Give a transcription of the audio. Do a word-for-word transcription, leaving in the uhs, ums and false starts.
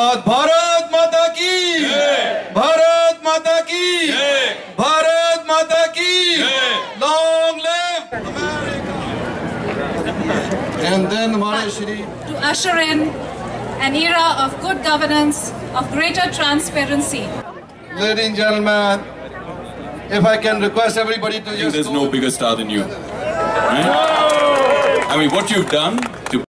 भारत माता की भारत माता की भारत माता की long live America and then Maheshri to usher in an era of good governance of greater transparency. Ladies and gentlemen, if I can request everybody to just there's no bigger star than you, right? I mean, what you've done to